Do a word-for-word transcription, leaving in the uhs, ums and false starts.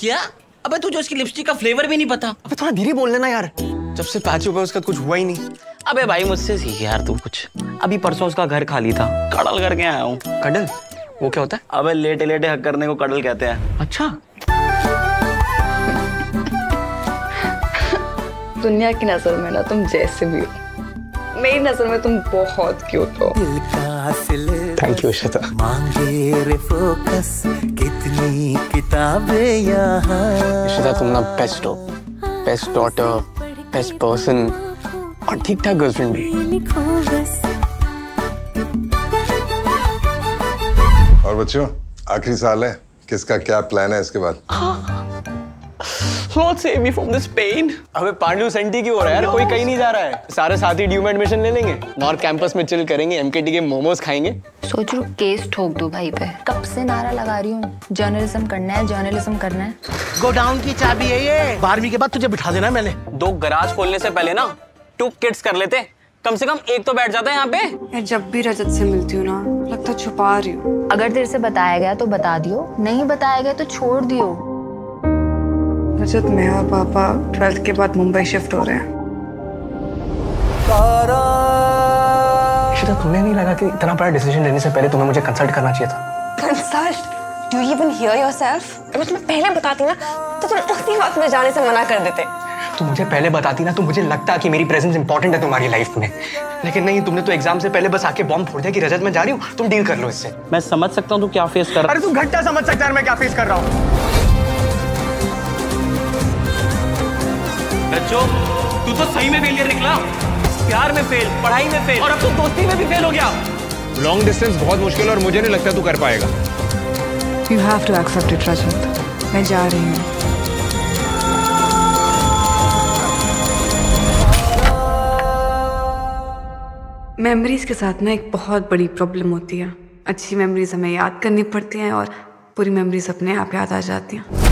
क्या? अबे तुझे उसकी लिपस्टिक का फ्लेवर भी नहीं पता। अबे थोड़ा धीरे बोल लेना यार, जब से पैचू पे उसका कुछ हुआ ही नहीं। अबे भाई मुझसे सीख यार तू कुछ। अभी परसों उसका घर खाली था, कड़ल करके आया हूँ। कड़ल वो क्या होता है? अबे लेटे लेटे हक करने को कड़ल कहते हैं। अच्छा, दुनिया की नजर में ना तुम जैसे भी हो, मेरी नजर में तुम बहुत क्यूट हो। Thank you Shweta. श्वेता तुम ना बेस्ट हो, बेस्ट डॉटर, बेस्ट पर्सन और ठीक ठाक गर्लफ्रेंड भी। और बच्चों आखिरी साल है, किसका क्या प्लान है इसके बाद? Lord save me from this pain. अबे पांडू सेंटी क्यों हो रहा है यार? कोई कहीं नहीं जा रहा है, सारे साथी ड्यू में एडमिशन ले लेंगे, नॉर्थ कैंपस में चिल करेंगे, एमकेटी के मोमोज खाएंगे। सोच रहा हूँ केस ठोक दो भाई पे। कब से नारा लगा रही हूँ, जर्नलिज्म करना है, जर्नलिज्म करना है। गोडाउन की चाबी है ये, बारहवीं के बाद तुझे बिठा देना। मैंने दो गराज खोलने से पहले ना टू किड्स कर लेते, कम से कम एक तो बैठ जाता है यहाँ पे। जब भी रजत से मिलती हूँ ना लगता छुपा रही हूँ। अगर तेरे से बताया गया तो बता दियो, नहीं बताया गया तो छोड़ दियो। रजत मैं और पापा ट्वेल्थ के बाद मुंबई शिफ्ट हो रहे हैं। श्वेता तुम्हें नहीं लगा कि इतना बड़ा डिसीजन लेने से पहले तुम्हें मुझे कंसल्ट करना चाहिए था? Consult? Do you even hear yourself? अगर तुम्हें पहले बताती ना तो तुम उसी वक्त में जाने से मना कर देते। तुम मुझे पहले बताती ना तो मुझे लगता कि मेरी प्रेजेंस इंपॉर्टेंट है तुम्हारी लाइफ में, लेकिन नहीं, तुमने तो एग्जाम से पहले बस आके बॉम्ब फोड़ दिया कि रजत मैं जा रही हूँ, तुम डील कर लो इससे। मैं समझ सकता हूँ तू क्या फेस कर रहा है। अरे तू घंटा समझ सकता है मैं क्या फेस कर रहा हूँ। बच्चों तू तो सही में फेलियर निकला, प्यार में फेल, पढ़ाई में फेल और अब तो दोस्ती में भी फेल हो गया। लॉन्ग डिस्टेंस बहुत मुश्किल है और मुझे नहीं लगता तू कर पाएगा। You have to accept it, Rajat. मैं जा रही हूँ। मेमोरीज के साथ ना एक बहुत बड़ी प्रॉब्लम होती है। अच्छी मेमोरीज हमें याद करनी पड़ती हैं और पूरी मेमोरीज अपने आप याद आ जाती हैं।